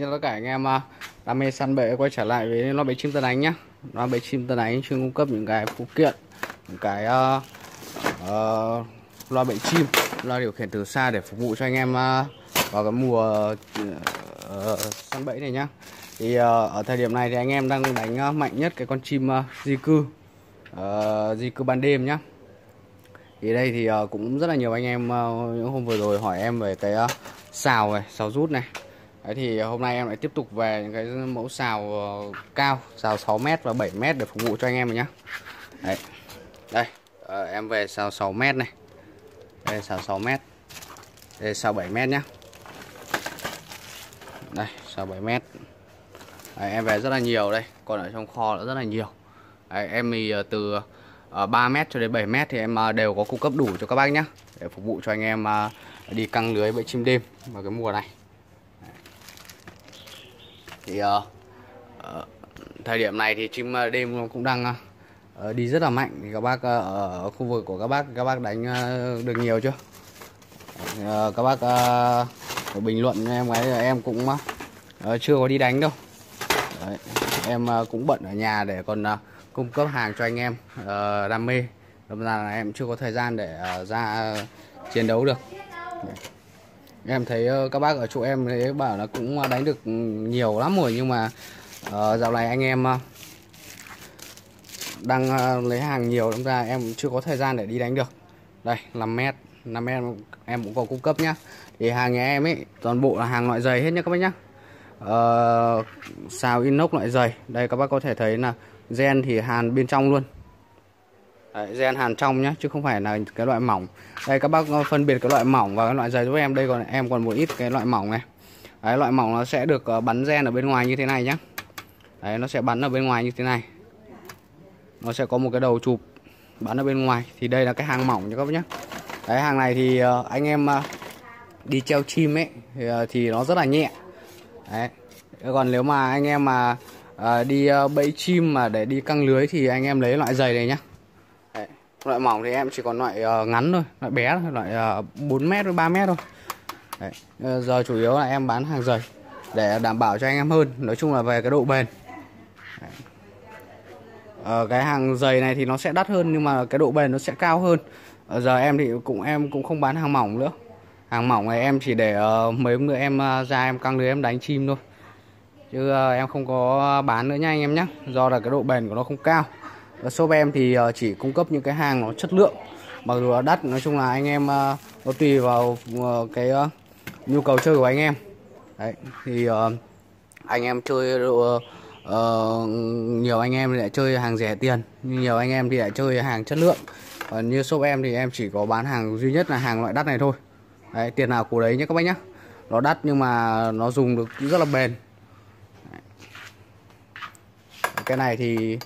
Xin chào tất cả anh em đam mê săn bẫy quay trở lại với Loa Bẫy Chim Tân Ánh nhé. Loa Bẫy Chim Tân Ánh chuyên cung cấp những cái phụ kiện, những cái loa bẫy chim, loa điều khiển từ xa để phục vụ cho anh em vào cái mùa săn bẫy này nhá. Thì ở thời điểm này thì anh em đang đánh mạnh nhất cái con chim di cư ban đêm nhá. Thì đây thì cũng rất là nhiều anh em những hôm vừa rồi hỏi em về cái sào này, sào rút này. Đấy thì hôm nay em lại tiếp tục về những cái mẫu sào cao, sào 6m và 7m để phục vụ cho anh em rồi nhá. Đấy. Đây, em về sào 6m này. Đây sào 6m. Đây sào 7m nhá. Đây, sào 7m. Đấy, em về rất là nhiều đây, còn ở trong kho là rất là nhiều. Đấy, em thì từ 3m cho đến 7m thì em đều có cung cấp đủ cho các bác nhá, để phục vụ cho anh em đi căng lưới bẫy chim đêm vào cái mùa này. Thì thời điểm này thì chim đêm cũng đang đi rất là mạnh, thì các bác ở khu vực của các bác đánh được nhiều chưa? Các bác bình luận em ấy, em cũng chưa có đi đánh đâu. Đấy, em cũng bận ở nhà để còn cung cấp hàng cho anh em đam mê, nên là em chưa có thời gian để ra chiến đấu được. Đấy. Em thấy các bác ở chỗ em thấy bảo là cũng đánh được nhiều lắm rồi, nhưng mà dạo này anh em đang lấy hàng nhiều, đúng ra em chưa có thời gian để đi đánh được. Đây 5m em cũng có cung cấp nhá. Thì hàng nhà em ấy toàn bộ là hàng loại dày hết nhá các bác nhá. Sào inox loại dày. Đây các bác có thể thấy là gen thì hàn bên trong luôn. Đấy, gen hàn trong nhá, chứ không phải là cái loại mỏng. Đây các bác phân biệt cái loại mỏng và cái loại dày giúp em. Đây còn em còn một ít cái loại mỏng này. Đấy, loại mỏng nó sẽ được bắn gen ở bên ngoài như thế này nhá. Đấy, nó sẽ bắn ở bên ngoài như thế này. Nó sẽ có một cái đầu chụp bắn ở bên ngoài. Thì đây là cái hàng mỏng nha các bác nhá. Đấy, hàng này thì anh em đi treo chim ấy thì nó rất là nhẹ. Đấy. Còn nếu mà anh em mà đi bẫy chim mà để đi căng lưới thì anh em lấy loại dày này nhá. Loại mỏng thì em chỉ còn loại ngắn thôi, loại bé thôi, loại 4m với 3m thôi. Đấy. Giờ chủ yếu là em bán hàng dày để đảm bảo cho anh em hơn, nói chung là về cái độ bền. Cái hàng dày này thì nó sẽ đắt hơn, nhưng mà cái độ bền nó sẽ cao hơn. Giờ em thì em cũng không bán hàng mỏng nữa. Hàng mỏng này em chỉ để mấy hôm nữa em ra em căng lưới em đánh chim thôi, chứ em không có bán nữa nha anh em nhé. Do là cái độ bền của nó không cao. Shop em thì chỉ cung cấp những cái hàng nó chất lượng, mặc dù là đắt. Nói chung là anh em nó tùy vào cái nhu cầu chơi của anh em. Đấy, thì anh em chơi nhiều anh em thì lại chơi hàng rẻ tiền, nhưng nhiều anh em thì lại chơi hàng chất lượng. Còn như shop em thì em chỉ có bán hàng duy nhất là hàng loại đắt này thôi. Đấy, tiền nào của đấy nhé các bác nhé. Nó đắt nhưng mà nó dùng được rất là bền. Đấy. Cái này thì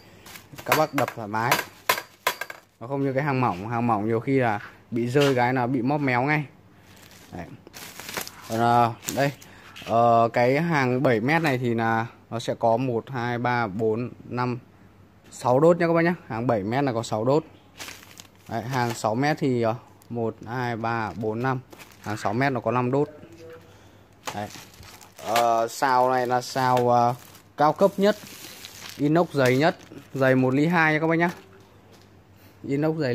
các bác đập thoải mái, nó không như cái hàng mỏng. Hàng mỏng nhiều khi là bị rơi cái là bị móp méo ngay. Đấy. Còn đây cái hàng 7m này thì là nó sẽ có 1, 2, 3, 4, 5, 6 đốt nhé các bác nhé. Hàng 7m là có 6 đốt. Đấy, hàng 6m thì 1, 2, 3, 4, 5. Hàng 6m nó có 5 đốt. Đấy. Sào này là sào cao cấp nhất, inox dày nhất, dày 1,2 nha các bác nhá. Inox dày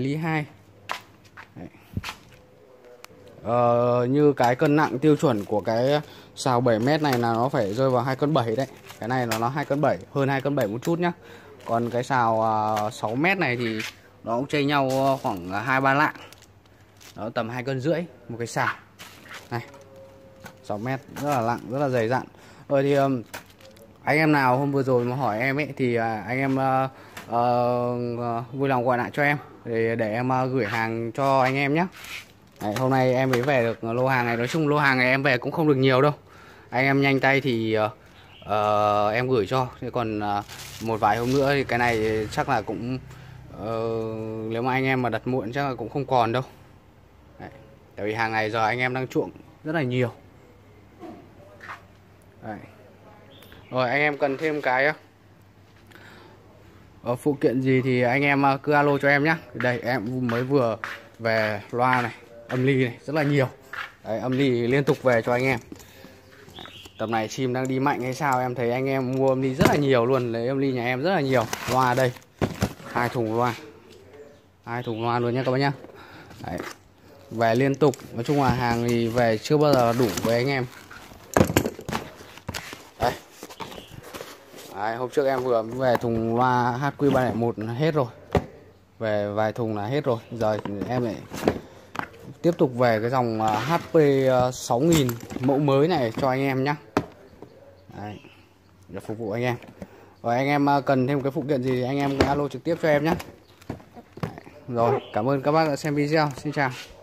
1,2. Như cái cân nặng tiêu chuẩn của cái sào 7m này là nó phải rơi vào 2,7 cân đấy. Cái này là nó 2,7 cân, hơn 2,7 cân một chút nhá. Còn cái sào 6m này thì nó cũng chênh nhau khoảng 2-3 lạng. Nó tầm 2,5 cân một cái sào. Này. 6m rất là nặng, rất là dày dặn. Rồi thì anh em nào hôm vừa rồi mà hỏi em ấy thì anh em vui lòng gọi lại cho em để em gửi hàng cho anh em nhé. Đấy, hôm nay em mới về được lô hàng này. Nói chung lô hàng này em về cũng không được nhiều đâu, anh em nhanh tay thì em gửi cho. Thế còn một vài hôm nữa thì cái này chắc là cũng nếu mà anh em mà đặt muộn chắc là cũng không còn đâu. Đấy, tại vì hàng này giờ anh em đang chuộng rất là nhiều. Đấy. Rồi anh em cần thêm cái phụ kiện gì thì anh em cứ alo cho em nhé. Đây em mới vừa về loa này, âm ly này rất là nhiều. Đấy, âm ly liên tục về cho anh em. Tầm này chim đang đi mạnh hay sao, em thấy anh em mua âm ly rất là nhiều luôn, lấy âm ly nhà em rất là nhiều. Loa đây, 2 thùng loa luôn nhé các bác nhá. Đấy, về liên tục, nói chung là hàng thì về chưa bao giờ đủ với anh em. Đấy. Đấy, hôm trước em vừa về thùng loa HQ301 hết rồi, về vài thùng là hết rồi. Giờ em lại tiếp tục về cái dòng HP 6000 mẫu mới này cho anh em nhé, để phục vụ anh em. Rồi anh em cần thêm cái phụ kiện gì anh em alo trực tiếp cho em nhé. Rồi, cảm ơn các bác đã xem video. Xin chào.